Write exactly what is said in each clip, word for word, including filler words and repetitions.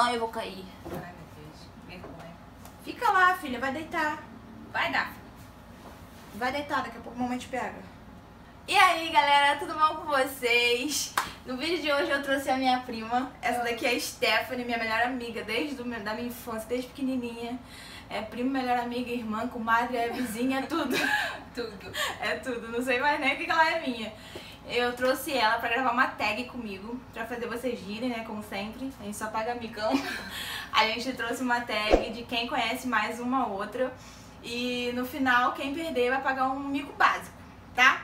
Ai, eu vou cair. Ai, meu Deus. Vergonha. Fica lá, filha. Vai deitar. Vai dar. Vai deitar. Daqui a pouco o mamãe te pega. E aí, galera. Tudo bom com vocês? No vídeo de hoje eu trouxe a minha prima. Essa daqui é a Estephane, minha melhor amiga desde do, da minha infância, desde pequenininha. É prima, melhor amiga, irmã, comadre, é vizinha, é tudo. Tudo. É tudo. Não sei mais nem o que ela é minha. Eu trouxe ela pra gravar uma tag comigo, pra fazer vocês rirem, né, como sempre. A gente só paga amigão. A gente trouxe uma tag de quem conhece mais uma outra. E no final, quem perder vai pagar um mico básico, tá?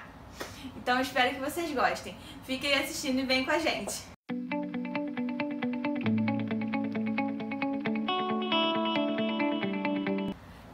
Então espero que vocês gostem. Fiquem assistindo e vem com a gente.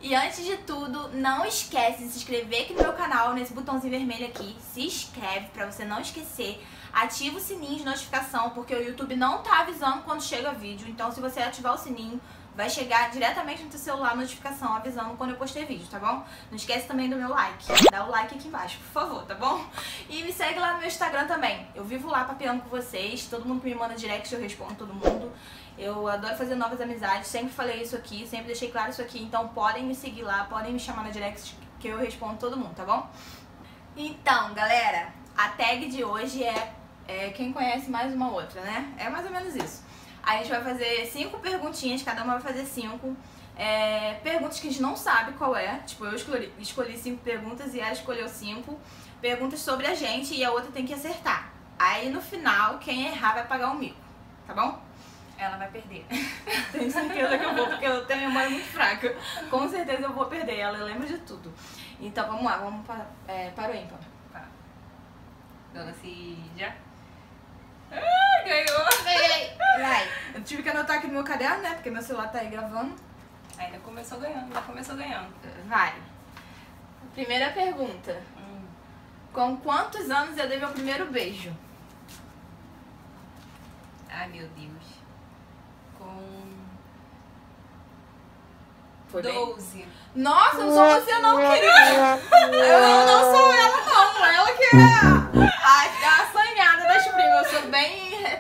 E antes de tudo, não esquece de se inscrever aqui no meu canal, nesse botãozinho vermelho aqui. Se inscreve pra você não esquecer. Ativa o sininho de notificação, porque o YouTube não tá avisando quando chega vídeo. Então se você ativar o sininho, vai chegar diretamente no seu celular a notificação avisando quando eu postei vídeo, tá bom? Não esquece também do meu like. Dá o like aqui embaixo, por favor, tá bom? E me segue lá no meu Instagram também. Eu vivo lá papeando com vocês. Todo mundo que me manda direct, eu respondo todo mundo. Eu adoro fazer novas amizades. Sempre falei isso aqui, sempre deixei claro isso aqui. Então podem me seguir lá, podem me chamar na direct que eu respondo todo mundo, tá bom? Então, galera, a tag de hoje é, é quem conhece mais uma outra, né? É mais ou menos isso. A gente vai fazer cinco perguntinhas, cada uma vai fazer cinco. É, perguntas que a gente não sabe qual é. Tipo, eu escolhi, escolhi cinco perguntas e ela escolheu cinco. Perguntas sobre a gente e a outra tem que acertar. Aí no final, quem errar vai pagar um mico, tá bom? Ela vai perder. Tenho certeza que eu vou, porque eu tenho a memória muito fraca. Com certeza eu vou perder ela, eu lembro de tudo. Então vamos lá, vamos para, é, para o ímpar. Tá. Dona Cidia. Ah, ganhou! Ganhei! Vai! Eu tive que anotar aqui no meu caderno, né? Porque meu celular tá aí gravando. Ainda começou ganhando, ainda começou ganhando. Vai! Primeira pergunta. Hum. Com quantos anos eu dei meu primeiro beijo? Ai, meu Deus. Com... Foi doze. Bem? Nossa, não sou você não, querida! Eu não sou ela não, ela que é a assanhada das primas. Eu sou bem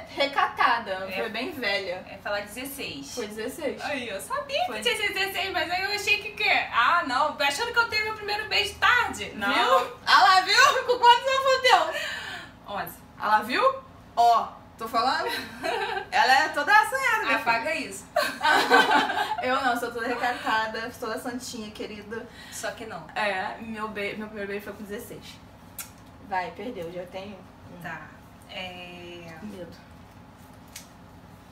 recatada, é, foi bem velha. É falar dezesseis. Foi dezesseis. Aí, eu sabia foi. Que tinha dezesseis, mas aí eu achei que que... Ah, não, achando que eu tenho meu primeiro beijo tarde. Não. Viu? Ah lá, viu? Com quantos anos foi o teu? onze. Ah lá, viu? Ó, tô falando? Ela é toda assanhada, né? Apaga isso. Eu não, sou toda recatada, toda santinha, querida. Só que não. É, meu, be... meu primeiro beijo foi com dezesseis. Vai, perdeu, já tenho. Tá. É... Medo.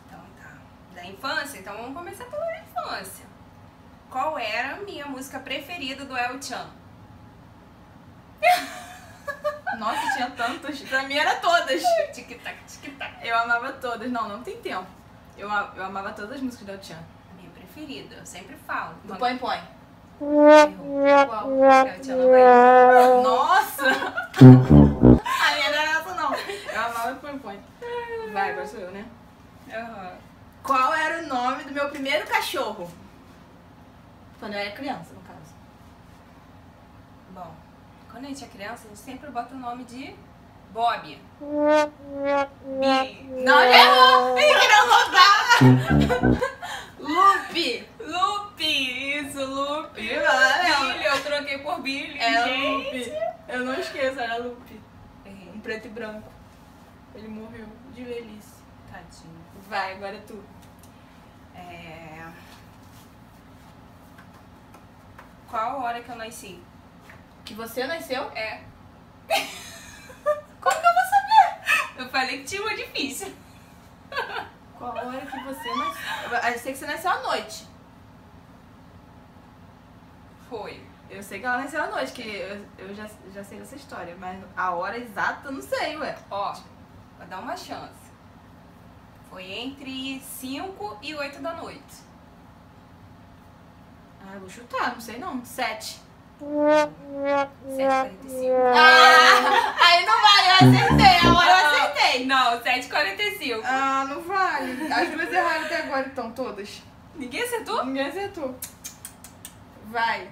Então tá. Da infância? Então vamos começar pela infância. Qual era a minha música preferida do El Chan? Nossa, tinha tantos. Pra mim era todas. Tic-tac, tic-tac. Eu amava todas. Não, não tem tempo. Eu, eu amava todas as músicas do El Chan. A minha preferida, eu sempre falo. Do Põe Põe. Qual? El Chan não é. Nossa! Vai, agora sou eu, né? Uhum. Qual era o nome do meu primeiro cachorro? Quando eu era criança, no caso. Bom, quando a gente é criança, a gente sempre bota o nome de Bob. Bi. Não, errou! Ele queria voltar! Lupe! Lupe! Isso, Lupe! Billy, eu troquei por Billy. É Lupe. Eu não esqueço, era Lupe. Errei. Um preto e branco. Ele morreu de velhice. Tadinho. Vai, agora é tu. É... Qual hora que eu nasci? Que você nasceu? É. Como que eu vou saber? Eu falei que tinha uma difícil. Qual hora que você nasceu? Eu sei que você nasceu à noite. Foi. Eu sei que ela nasceu à noite, que eu, eu já, já sei dessa história, mas a hora exata eu não sei, ué. Ó, vou dar uma chance. Foi entre cinco e oito da noite. Ah, eu vou chutar, não sei não. sete. sete e quarenta e cinco. Ah, aí não vale, eu acertei, agora eu acertei. Não, sete e quarenta e cinco. Ah, não vale. As duas erraram até agora, então, todas. Ninguém acertou? Ninguém acertou. Vai.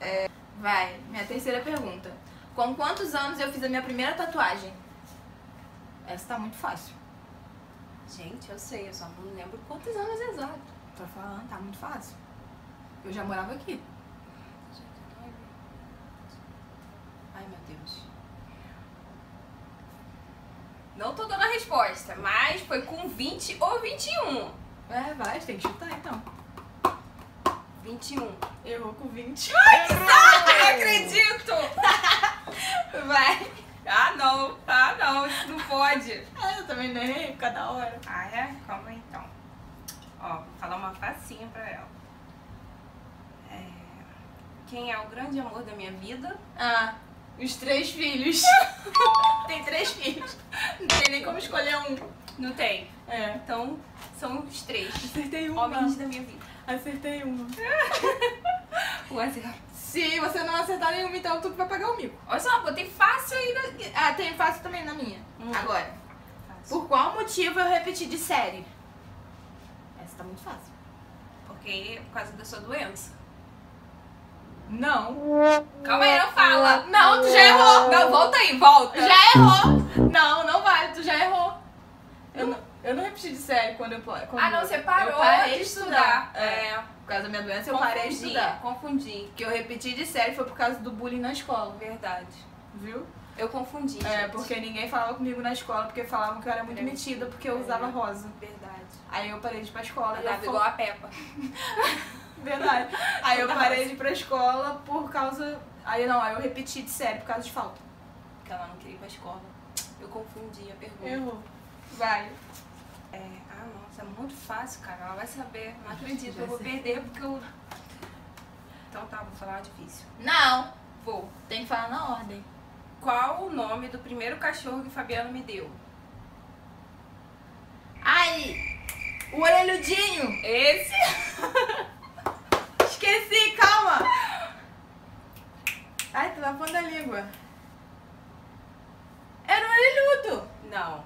É, vai, minha terceira pergunta. Com quantos anos eu fiz a minha primeira tatuagem? Essa tá muito fácil. Gente, eu sei, eu só não lembro quantos anos exato. Tô falando, tá muito fácil. Eu já morava aqui. Ai, meu Deus. Não tô dando a resposta, mas foi com vinte ou vinte e um. É, vai, tem que chutar então. vinte e um. Errou com vinte. Ai, que saco, não acredito! Vai. Ah, não. Ah, não. Isso não pode. Ah, eu também não errei por causa da hora. Ah, é? Calma aí, então. Ó, vou falar uma facinha pra ela. É... Quem é o grande amor da minha vida? Ah, os três filhos. Tem três filhos. Não tem nem como escolher um. Não tem. É. Então, são os três. Acertei uma. Homens da minha vida. Acertei uma. um a zero. Se você não acertar nenhuma, então tu vai pagar o mico. Olha só, botei fácil ainda. Ah, tem fácil também na minha. Hum. Agora. Fácil. Por qual motivo eu repeti de série? Essa tá muito fácil. Porque por causa da sua doença. Não. Calma aí, não fala. Não, tu já errou. Não, volta aí, volta. Já errou. Não, não vale, tu já errou. Eu não, eu não repeti de série quando eu... Quando ah, não, você parou eu parei de estudar. estudar. É. Por causa da minha doença, eu confundi, parei de estudar. Confundi. Que eu repeti de série foi por causa do bullying na escola. Verdade. Viu? Eu confundi, gente. É, porque ninguém falava comigo na escola, porque falavam que eu era muito é. metida, porque eu usava é. rosa. Verdade. Aí eu parei de ir pra escola. Eu andava igual a Peppa. Verdade. Aí eu parei de ir pra escola por causa... Aí não, aí eu repeti de série por causa de falta. Porque ela não queria ir pra escola. Eu confundi a pergunta. Errou. Vai. É, ah, nossa, é muito fácil, cara. Ela vai saber. Não acredito, eu vou perder porque eu... Então tá, vou falar difícil. Não. Vou. Tem que falar na ordem. Qual o nome do primeiro cachorro que o Fabiano me deu? Ai, o orelhudinho. Esse? Esqueci, calma. Ai, tô na ponta da língua. Era o orelhudo. Não.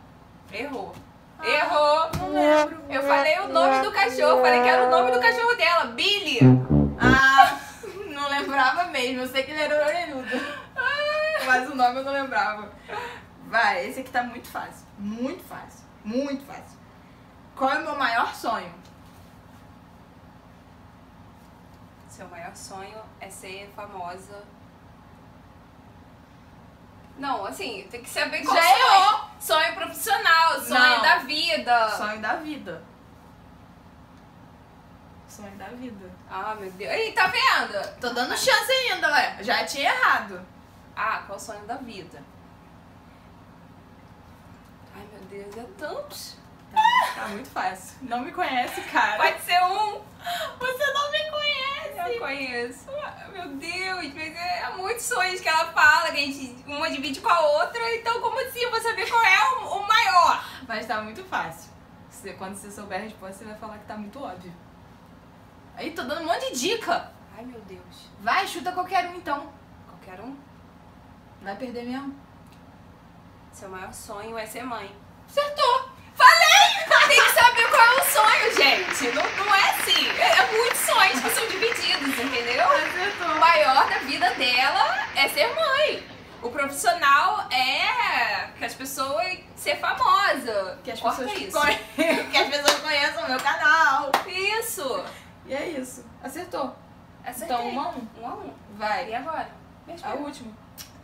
Errou. Ah, errou. Não lembro. Eu falei o nome do cachorro. Falei que era o nome do cachorro dela. Billy. Ah, não lembrava mesmo. Eu sei que ele era o orelhudo. Ah. Mas o nome eu não lembrava. Vai, esse aqui tá muito fácil. Muito fácil. Muito fácil. Qual é o meu maior sonho? Seu maior sonho é ser famosa. Não, assim, tem que ser bem qual sonho. Sonho profissional, sonho não. da vida. Sonho da vida. Sonho da vida. Ah, meu Deus. Ih, tá vendo? Tô dando chance ainda, ué. Já tinha errado. Ah, qual sonho da vida? Ai, meu Deus, é tantos. Tá, tá muito fácil. Não me conhece, cara. Pode ser um. Você não me conhece. Eu conheço. Meu Deus, mas é muitos sonhos que ela fala, que a gente uma divide com a outra. Então, como assim eu vou saber qual é o, o maior? Mas tá muito fácil. Você, quando você souber a resposta, você vai falar que tá muito óbvio. Aí, tô dando um monte de dica. Ai, meu Deus. Vai, chuta qualquer um, então. Qualquer um? Vai perder mesmo. Seu maior sonho é ser mãe. Acertou. Falei! Tem que saber qual é o sonho, gente. Não, não é assim. É muitos sonhos que são divididos, entendeu? O maior da vida dela é ser mãe. O profissional é que as pessoas... ser famosa. Que as pessoas, isso. que as pessoas conheçam o meu canal. Isso. E é isso. Acertou. Acertei. Então, um a um. Um a um. Vai. E agora? Mesmo. A última.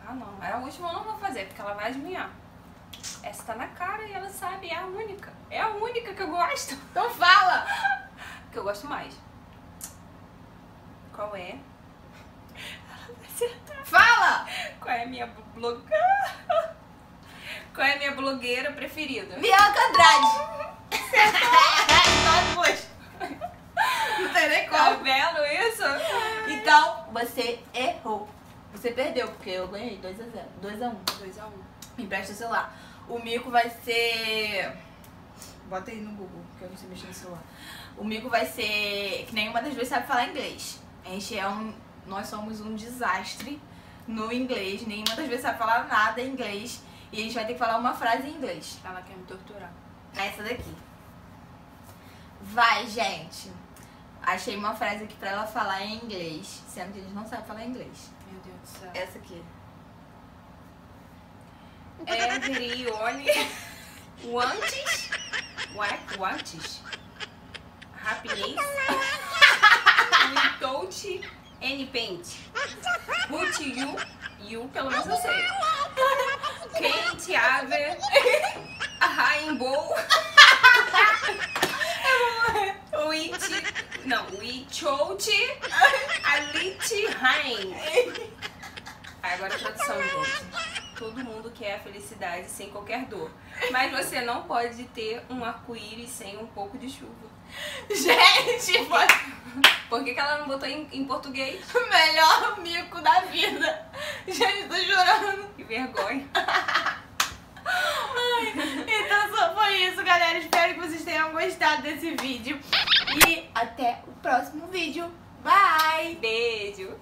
Ah, não. A última eu não vou fazer, porque ela vai adivinhar. Essa tá na cara e ela sabe, é a única. É a única que eu gosto. Então fala! Que eu gosto mais. Qual é? Ela vai acertar. Fala! Qual é a minha blog... Qual é a minha blogueira preferida? Bianca Andrade! Acertou! Não tem nem como. Tá vendo isso? Então, você errou. Você perdeu, porque eu ganhei dois a zero. dois a um. dois a um. Me empresta o celular. O mico vai ser... Bota aí no Google, porque eu não sei mexer no celular. O mico vai ser... Que nenhuma das duas sabe falar inglês. A gente é um... Nós somos um desastre no inglês. Nenhuma das duas sabe falar nada em inglês. E a gente vai ter que falar uma frase em inglês. Ela quer me torturar. Essa daqui. Vai, gente. Achei uma frase aqui pra ela falar em inglês. Sendo que a gente não sabe falar inglês. Meu Deus do céu. Essa aqui. Everyone wants what? What? Happiness? We touch and paint. But you, you, pelo menos eu sei. Can't have a rainbow. We, não, we touch a little rain. Agora a tradução, gente. Todo mundo quer a felicidade sem qualquer dor. Mas você não pode ter um arco-íris sem um pouco de chuva. Gente! Por que, por que, que ela não botou em, em português? Melhor mico da vida. Gente, tô chorando. Que vergonha. Ai, então só foi isso, galera. Espero que vocês tenham gostado desse vídeo. E até o próximo vídeo. Bye! Beijo!